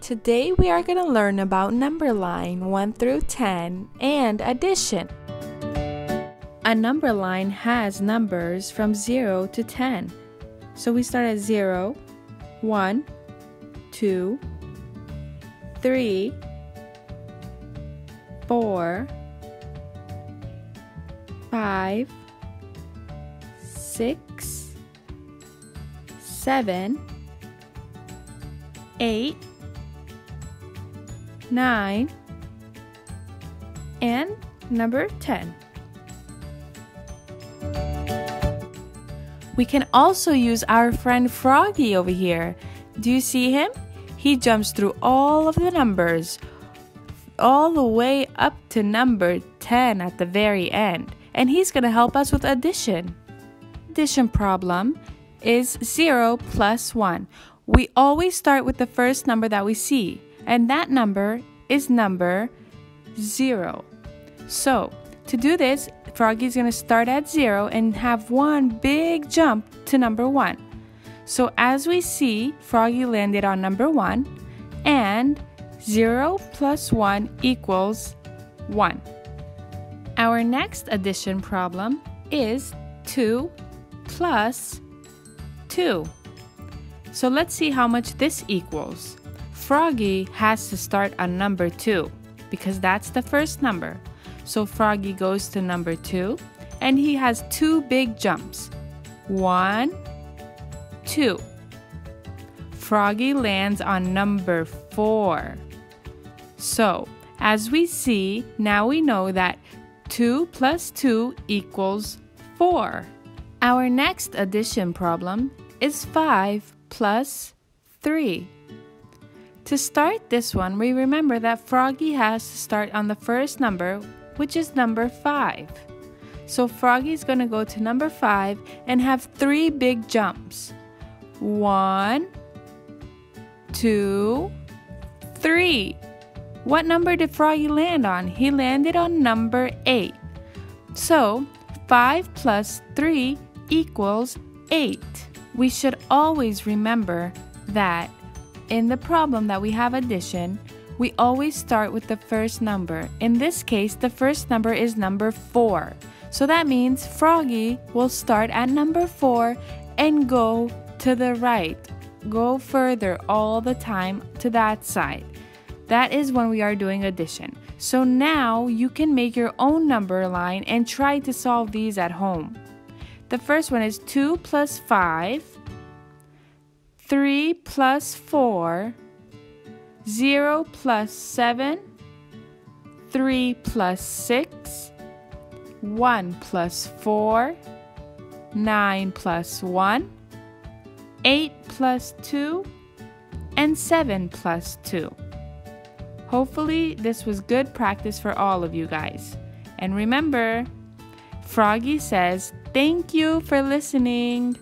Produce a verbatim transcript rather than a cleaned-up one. Today we are going to learn about number line one through ten and addition. A number line has numbers from zero to ten. So we start at zero, one, two, three, four, five, six, seven, eight, nine, and number ten. We can also use our friend Froggy over here. Do you see him? He jumps through all of the numbers, all the way up to number ten at the very end. And he's going to help us with addition. Addition problem is zero plus one. We always start with the first number that we see, and that number is number zero. So, to do this, Froggy's going to start at zero and have one big jump to number one. So as we see, Froggy landed on number one, and zero plus one equals one. Our next addition problem is two plus two. So let's see how much this equals. Froggy has to start on number two because that's the first number. So Froggy goes to number two and he has two big jumps. one, two. Froggy lands on number four. So as we see, now we know that two plus two equals four. Our next addition problem is five plus three. To start this one, we remember that Froggy has to start on the first number, which is number five. So Froggy's going to go to number five and have three big jumps. one, two, three. What number did Froggy land on? He landed on number eight. So five plus three equals eight. We should always remember that in the problem that we have addition, we always start with the first number. In this case, the first number is number four. So that means Froggy will start at number four and go to the right. Go further all the time to that side. That is when we are doing addition. So now you can make your own number line and try to solve these at home. The first one is two plus five. three plus four, zero plus seven, three plus six, one plus four, nine plus one, eight plus two, and seven plus two. Hopefully this was good practice for all of you guys. And remember, Froggy says, thank you for listening.